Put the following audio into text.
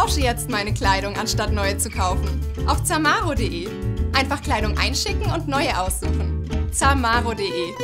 tausche jetzt meine Kleidung, anstatt neue zu kaufen. Auf Zamaro.de. Einfach Kleidung einschicken und neue aussuchen. Zamaro.de